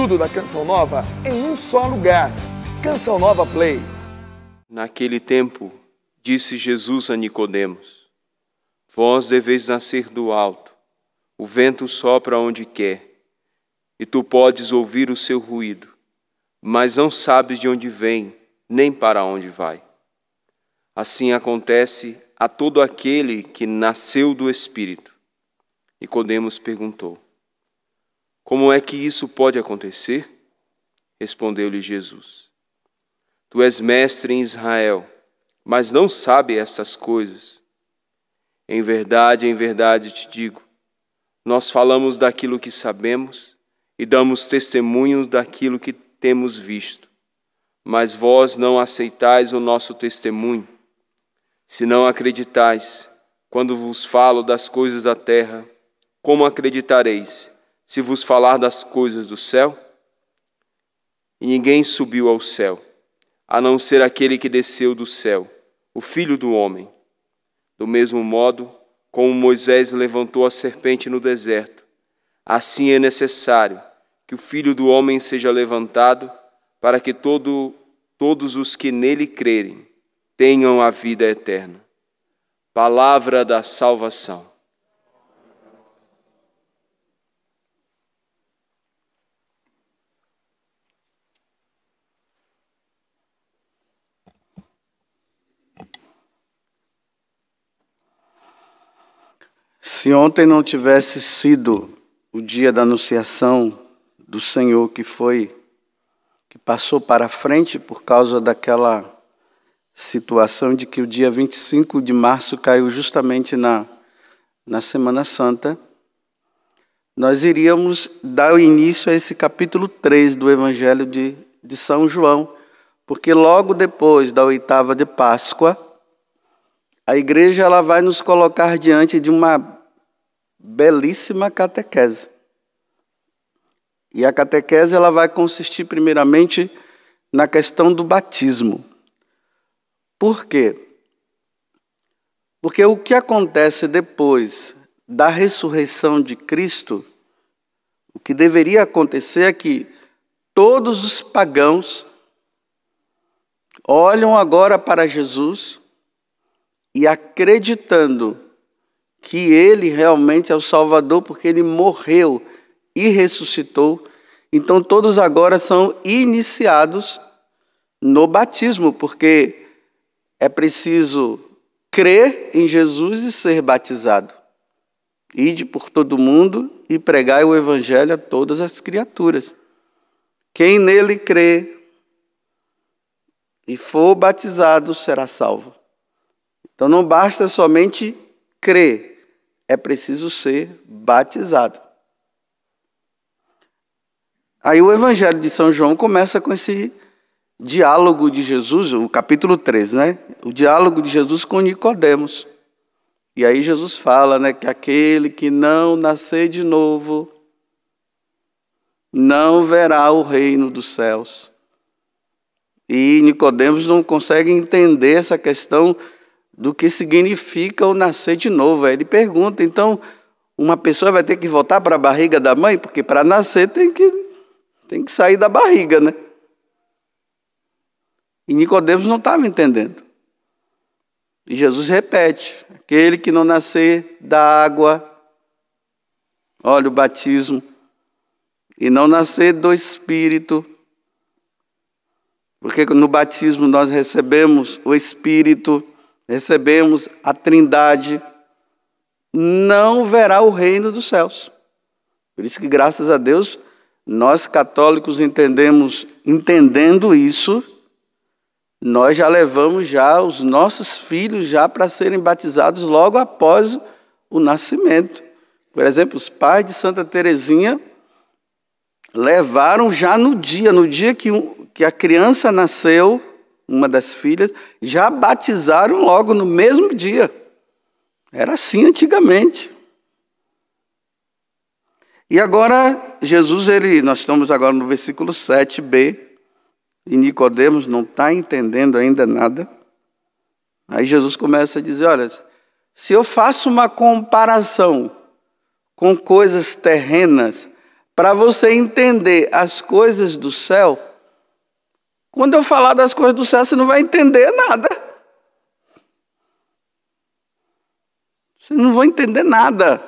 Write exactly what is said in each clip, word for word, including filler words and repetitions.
Tudo da Canção Nova em um só lugar. Canção Nova Play. Naquele tempo, disse Jesus a Nicodemos: vós deveis nascer do alto. O vento sopra onde quer, e tu podes ouvir o seu ruído, mas não sabes de onde vem, nem para onde vai. Assim acontece a todo aquele que nasceu do Espírito. Nicodemos perguntou: como é que isso pode acontecer? Respondeu-lhe Jesus: tu és mestre em Israel, mas não sabe estas coisas. Em verdade, em verdade te digo, nós falamos daquilo que sabemos e damos testemunho daquilo que temos visto, mas vós não aceitais o nosso testemunho. Se não acreditais, quando vos falo das coisas da terra, como acreditareis, se vos falar das coisas do céu? E ninguém subiu ao céu, a não ser aquele que desceu do céu, o Filho do Homem. Do mesmo modo, como Moisés levantou a serpente no deserto, assim é necessário que o Filho do Homem seja levantado, para que todo, todos os que nele crerem tenham a vida eterna. Palavra da salvação. Se ontem não tivesse sido o dia da anunciação do Senhor, que foi, que passou para frente por causa daquela situação de que o dia vinte e cinco de março caiu justamente na, na Semana Santa, nós iríamos dar início a esse capítulo três do Evangelho de, de São João, porque logo depois da oitava de Páscoa, a igreja ela vai nos colocar diante de uma belíssima catequese. E a catequese ela vai consistir primeiramente na questão do batismo. Por quê? Porque o que acontece depois da ressurreição de Cristo, o que deveria acontecer é que todos os pagãos olham agora para Jesus e, acreditando que ele realmente é o Salvador, porque ele morreu e ressuscitou, então todos agora são iniciados no batismo, porque é preciso crer em Jesus e ser batizado. Ide por todo mundo e pregai o evangelho a todas as criaturas. Quem nele crê e for batizado será salvo. Então não basta somente crer, é preciso ser batizado. Aí o Evangelho de São João começa com esse diálogo de Jesus, o capítulo três, né? O diálogo de Jesus com Nicodemos. E aí Jesus fala, né, que aquele que não nascer de novo não verá o reino dos céus. E Nicodemos não consegue entender essa questão do que significa o nascer de novo. Aí ele pergunta, então, uma pessoa vai ter que voltar para a barriga da mãe? Porque para nascer tem que... Tem que sair da barriga, né? E Nicodemos não estava entendendo. E Jesus repete: aquele que não nascer da água, olha o batismo, e não nascer do Espírito, porque no batismo nós recebemos o Espírito, recebemos a Trindade, não verá o reino dos céus. Por isso que, graças a Deus, nós católicos entendemos, entendendo isso, nós já levamos já os nossos filhos já para serem batizados logo após o nascimento. Por exemplo, os pais de Santa Teresinha levaram já no dia, no dia que, que a criança nasceu, uma das filhas, já batizaram logo no mesmo dia. Era assim antigamente. E agora, Jesus, ele, nós estamos agora no versículo sete b, e Nicodemos não está entendendo ainda nada. Aí Jesus começa a dizer, olha, se eu faço uma comparação com coisas terrenas, para você entender as coisas do céu. Quando eu falar das coisas do céu, você não vai entender nada. Você não vai entender nada.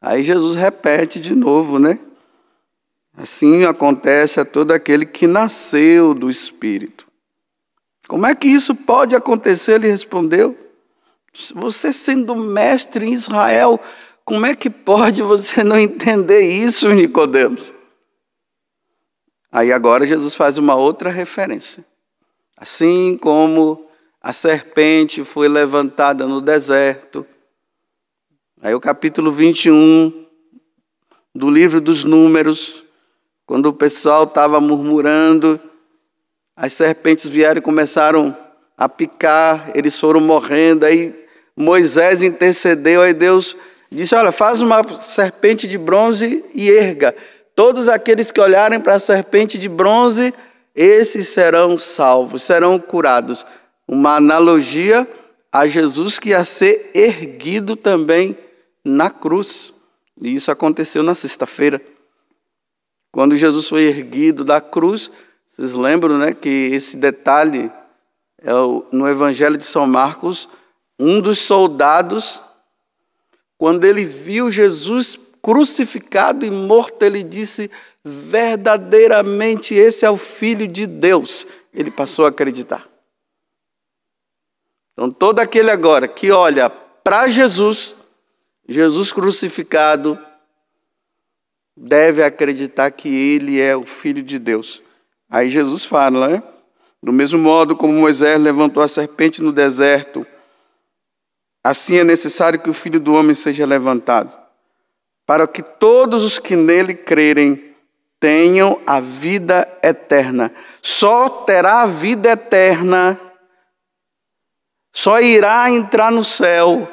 Aí Jesus repete de novo, né? Assim acontece a todo aquele que nasceu do Espírito. Como é que isso pode acontecer? Ele respondeu. Você sendo mestre em Israel, como é que pode você não entender isso, Nicodemos? Aí agora Jesus faz uma outra referência. Assim como a serpente foi levantada no deserto. Aí o capítulo vinte e um do livro dos Números, quando o pessoal estava murmurando, as serpentes vieram e começaram a picar, eles foram morrendo, aí Moisés intercedeu, aí Deus disse, olha, faz uma serpente de bronze e erga. Todos aqueles que olharem para a serpente de bronze, esses serão salvos, serão curados. Uma analogia a Jesus que ia ser erguido também na cruz. E isso aconteceu na sexta-feira. Quando Jesus foi erguido da cruz, vocês lembram, né, que esse detalhe é o, no Evangelho de São Marcos, um dos soldados, quando ele viu Jesus crucificado e morto, ele disse, verdadeiramente esse é o Filho de Deus. Ele passou a acreditar. Então todo aquele agora que olha para Jesus, Jesus crucificado, deve acreditar que ele é o Filho de Deus. Aí Jesus fala, né? Do mesmo modo como Moisés levantou a serpente no deserto, assim é necessário que o Filho do Homem seja levantado, para que todos os que nele crerem tenham a vida eterna. Só terá a vida eterna, só irá entrar no céu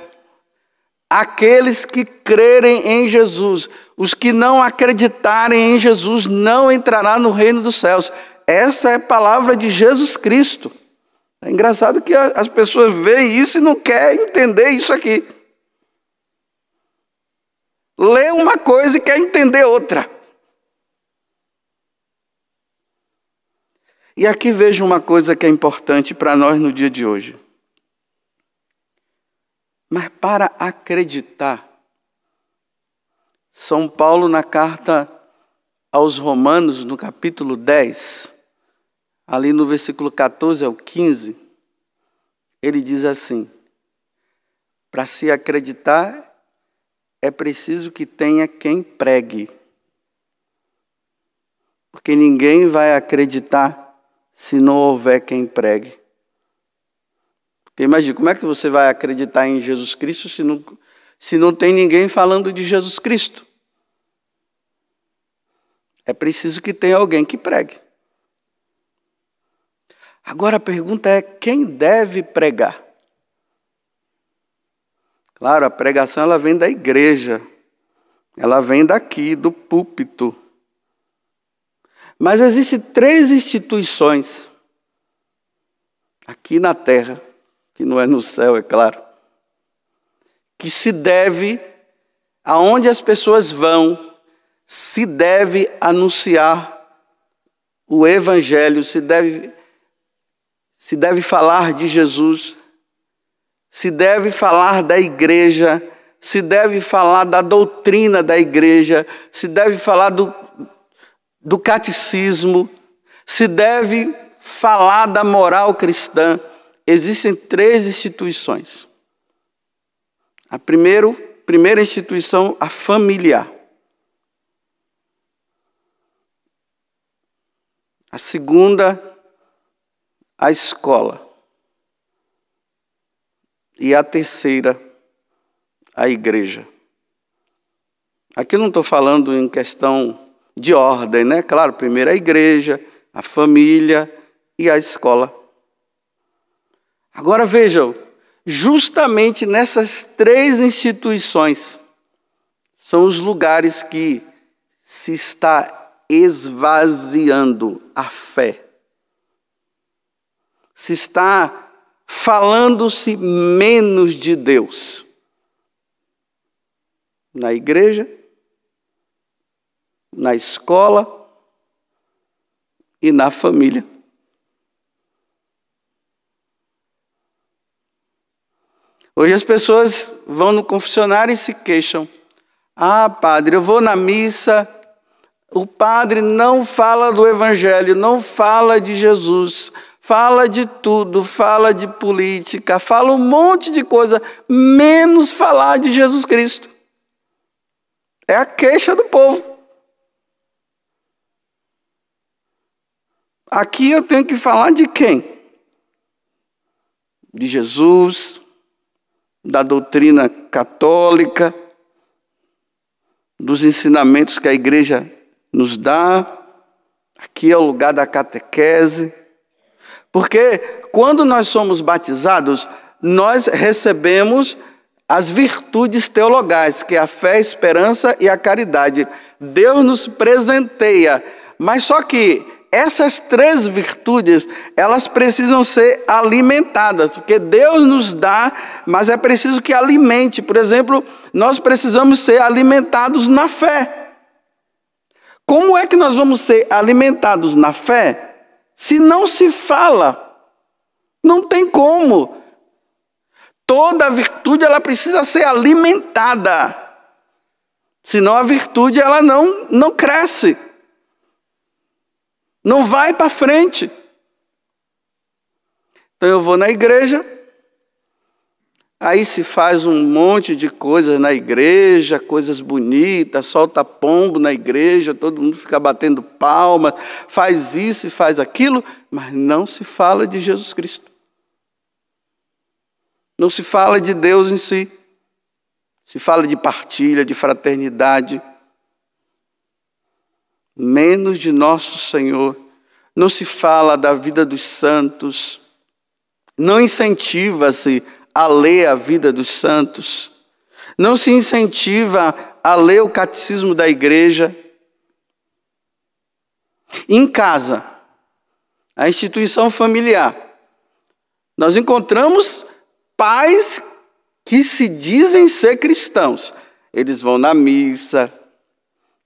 aqueles que crerem em Jesus. Os que não acreditarem em Jesus não entrará no reino dos céus. Essa é a palavra de Jesus Cristo. É engraçado que as pessoas veem isso e não querem entender isso aqui. Lê uma coisa e quer entender outra. E aqui vejo uma coisa que é importante para nós no dia de hoje. Mas para acreditar, São Paulo, na carta aos Romanos, no capítulo dez, ali no versículo quatorze ao quinze, ele diz assim, para se acreditar é preciso que tenha quem pregue, porque ninguém vai acreditar se não houver quem pregue. Porque imagina, como é que você vai acreditar em Jesus Cristo se não, se não tem ninguém falando de Jesus Cristo? É preciso que tenha alguém que pregue. Agora a pergunta é, quem deve pregar? Claro, a pregação ela vem da igreja, ela vem daqui, do púlpito. Mas existem três instituições aqui na terra, que não é no céu, é claro, que se deve, aonde as pessoas vão, se deve anunciar o evangelho, se deve, se deve falar de Jesus, se deve falar da igreja, se deve falar da doutrina da igreja, se deve falar do, do catecismo, se deve falar da moral cristã. Existem três instituições. A primeiro, primeira instituição, a familiar. A segunda, a escola. E a terceira, a igreja. Aqui eu não estou falando em questão de ordem, né? Claro, primeiro a igreja, a família e a escola. Agora vejam, justamente nessas três instituições são os lugares que se está esvaziando a fé. Se está falando-se menos de Deus. Na igreja, na escola e na família. Hoje as pessoas vão no confessionário e se queixam. Ah, padre, eu vou na missa, o padre não fala do evangelho, não fala de Jesus, fala de tudo, fala de política, fala um monte de coisa, menos falar de Jesus Cristo. É a queixa do povo. Aqui eu tenho que falar de quem? De Jesus, da doutrina católica, dos ensinamentos que a igreja nos dá. Aqui é o lugar da catequese. Porque quando nós somos batizados, nós recebemos as virtudes teologais, que é a fé, a esperança e a caridade. Deus nos presenteia. Mas só que essas três virtudes, elas precisam ser alimentadas, porque Deus nos dá, mas é preciso que alimente. Por exemplo, nós precisamos ser alimentados na fé. Como é que nós vamos ser alimentados na fé se não se fala? Não tem como. Toda virtude ela precisa ser alimentada, senão a virtude ela não, não cresce. Não vai para frente. Então eu vou na igreja, aí se faz um monte de coisas na igreja, coisas bonitas, solta pombo na igreja, todo mundo fica batendo palmas, faz isso e faz aquilo, mas não se fala de Jesus Cristo. Não se fala de Deus em si. Se fala de partilha, de fraternidade. Menos de nosso Senhor, não se fala da vida dos santos, não incentiva-se a ler a vida dos santos, não se incentiva a ler o catecismo da igreja. Em casa, a instituição familiar, nós encontramos pais que se dizem ser cristãos, eles vão na missa.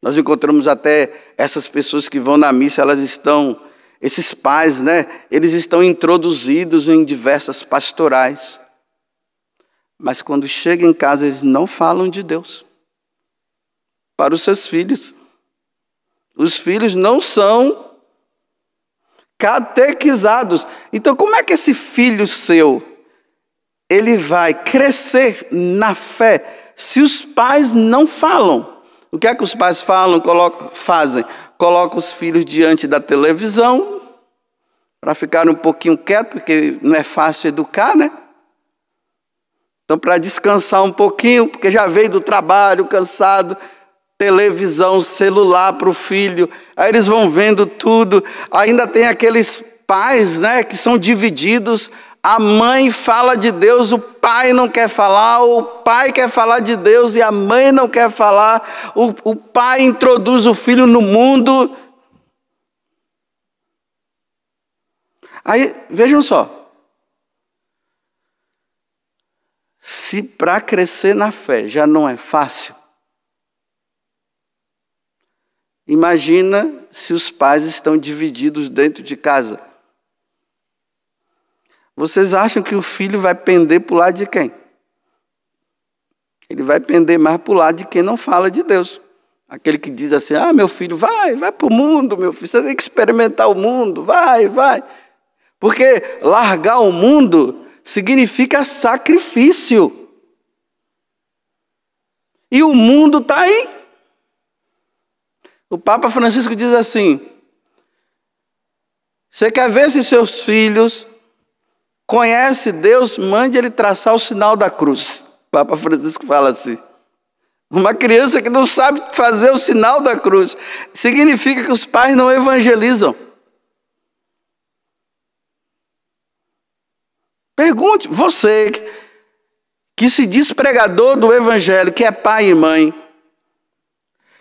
Nós encontramos até essas pessoas que vão na missa, elas estão, esses pais, né? Eles estão introduzidos em diversas pastorais. Mas quando chegam em casa, eles não falam de Deus para os seus filhos. Os filhos não são catequizados. Então, como é que esse filho seu, ele vai crescer na fé se os pais não falam? O que é que os pais falam, colocam, fazem? Colocam os filhos diante da televisão para ficar um pouquinho quieto, porque não é fácil educar, né? Então, para descansar um pouquinho, porque já veio do trabalho cansado, televisão, celular para o filho, aí eles vão vendo tudo. Ainda tem aqueles pais, né, que são divididos. A mãe fala de Deus, o pai não quer falar, o pai quer falar de Deus e a mãe não quer falar, o, o pai introduz o filho no mundo. Aí, vejam só, se para crescer na fé já não é fácil, imagina se os pais estão divididos dentro de casa. Vocês acham que o filho vai pender para o lado de quem? Ele vai pender mais para o lado de quem não fala de Deus. Aquele que diz assim, ah, meu filho, vai, vai para o mundo, meu filho. Você tem que experimentar o mundo, vai, vai. Porque largar o mundo significa sacrifício. E o mundo está aí. O Papa Francisco diz assim, você quer ver se seus filhos conhece Deus, mande ele traçar o sinal da cruz. Papa Francisco fala assim. Uma criança que não sabe fazer o sinal da cruz, significa que os pais não evangelizam. Pergunte, você que se diz pregador do evangelho, que é pai e mãe,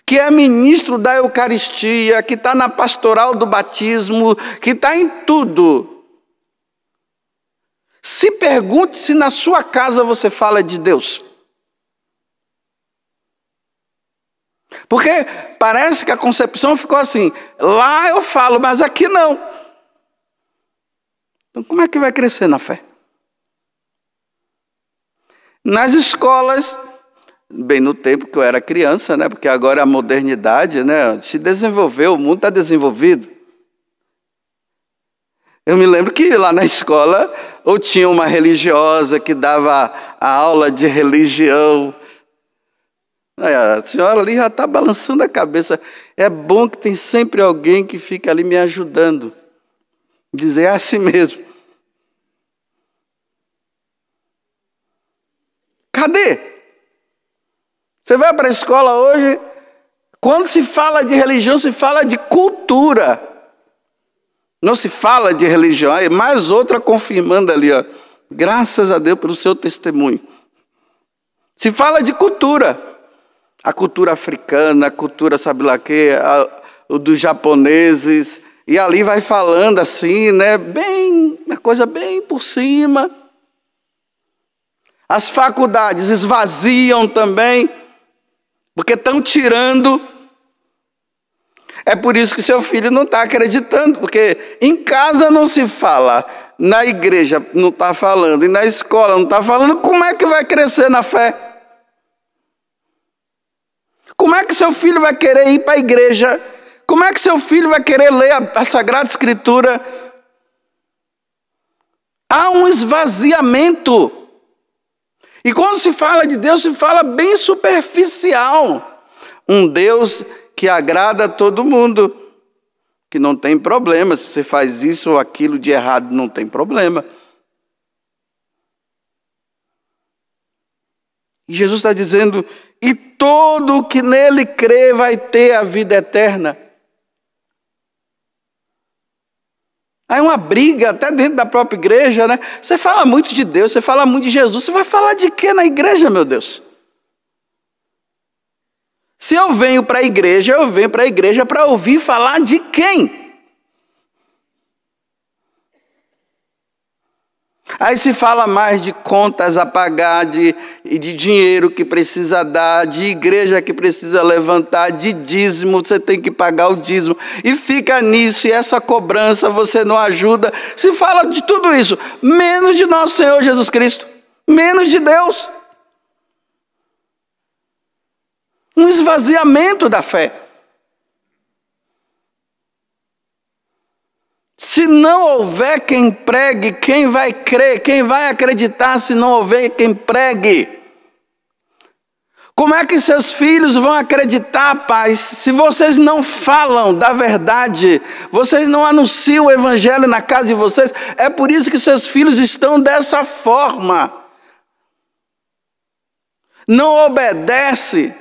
que é ministro da Eucaristia, que está na pastoral do batismo, que está em tudo. Se pergunte se na sua casa você fala de Deus. Porque parece que a concepção ficou assim, lá eu falo, mas aqui não. Então como é que vai crescer na fé? Nas escolas, bem no tempo que eu era criança, né? Porque agora a modernidade, né, se desenvolveu, o mundo está desenvolvido. Eu me lembro que lá na escola, ou tinha uma religiosa que dava a aula de religião. A senhora ali já está balançando a cabeça. É bom que tem sempre alguém que fica ali me ajudando. Dizer é assim mesmo. Cadê? Você vai para a escola hoje, quando se fala de religião, se fala de cultura. Não se fala de religião. Aí mais outra confirmando ali, ó. Graças a Deus pelo seu testemunho. Se fala de cultura. A cultura africana, a cultura, sabe lá que, a, o dos japoneses. E ali vai falando assim, né? Bem, uma coisa bem por cima. As faculdades esvaziam também, porque estão tirando. É por isso que seu filho não está acreditando, porque em casa não se fala, na igreja não está falando, e na escola não está falando. Como é que vai crescer na fé? Como é que seu filho vai querer ir para a igreja? Como é que seu filho vai querer ler a, a Sagrada Escritura? Há um esvaziamento. E quando se fala de Deus, se fala bem superficial. Um Deus que agrada a todo mundo, que não tem problema. Se você faz isso ou aquilo de errado, não tem problema. E Jesus está dizendo... E todo o que nele crê vai ter a vida eterna. Aí uma briga até dentro da própria igreja, né? Você fala muito de Deus, você fala muito de Jesus. Você vai falar de quê na igreja, meu Deus? Se eu venho para a igreja, eu venho para a igreja para ouvir falar de quem? Aí se fala mais de contas a pagar, de, de dinheiro que precisa dar, de igreja que precisa levantar, de dízimo, você tem que pagar o dízimo. E fica nisso, e essa cobrança você não ajuda. Se fala de tudo isso, menos de nosso Senhor Jesus Cristo, menos de Deus. Um esvaziamento da fé. Se não houver quem pregue, quem vai crer, quem vai acreditar se não houver quem pregue? Como é que seus filhos vão acreditar, pai, se vocês não falam da verdade, vocês não anunciam o evangelho na casa de vocês? É por isso que seus filhos estão dessa forma. Não obedece.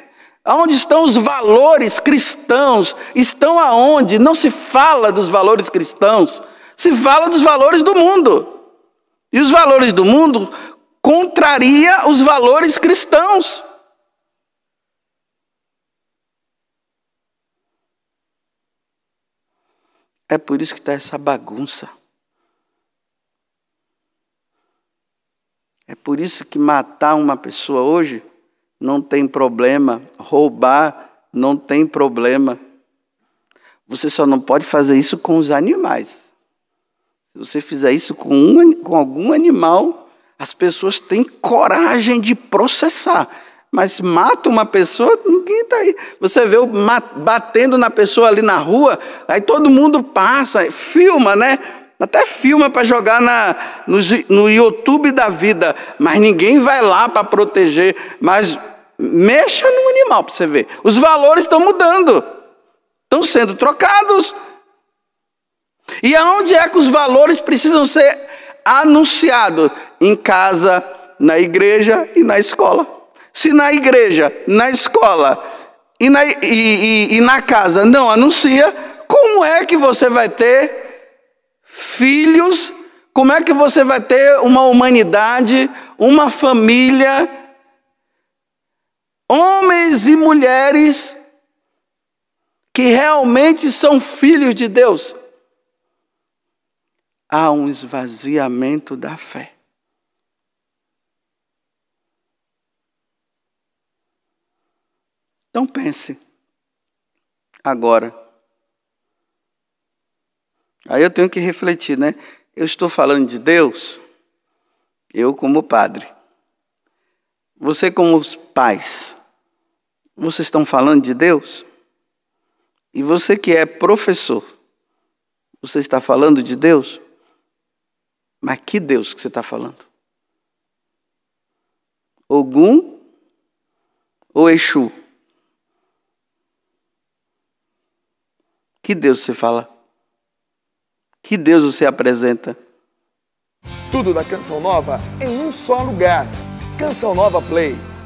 Onde estão os valores cristãos? Estão aonde? Não se fala dos valores cristãos, se fala dos valores do mundo. E os valores do mundo contraria os valores cristãos. É por isso que está essa bagunça. É por isso que matar uma pessoa hoje não tem problema, roubar não tem problema. Você só não pode fazer isso com os animais. Se você fizer isso com, um, com algum animal, as pessoas têm coragem de processar. Mas mata uma pessoa, ninguém está aí. Você vê o batendo na pessoa ali na rua, aí todo mundo passa, filma, né? Até filma para jogar na, no, no YouTube da vida, mas ninguém vai lá para proteger. Mas mexa no animal para você ver. Os valores estão mudando, estão sendo trocados. E aonde é que os valores precisam ser anunciados? Em casa, na igreja e na escola. Se na igreja, na escola e na, e, e, e na casa não anuncia, como é que você vai ter filhos? Como é que você vai ter uma humanidade, uma família, homens e mulheres que realmente são filhos de Deus? Há um esvaziamento da fé. Então pense, agora. Aí eu tenho que refletir, né? Eu estou falando de Deus, eu como padre. Você como os pais, vocês estão falando de Deus? E você que é professor, você está falando de Deus? Mas que Deus que você está falando? Ogum ou Exu? Que Deus você fala? Que Deus você apresenta? Tudo da Canção Nova em um só lugar. Canção Nova Play.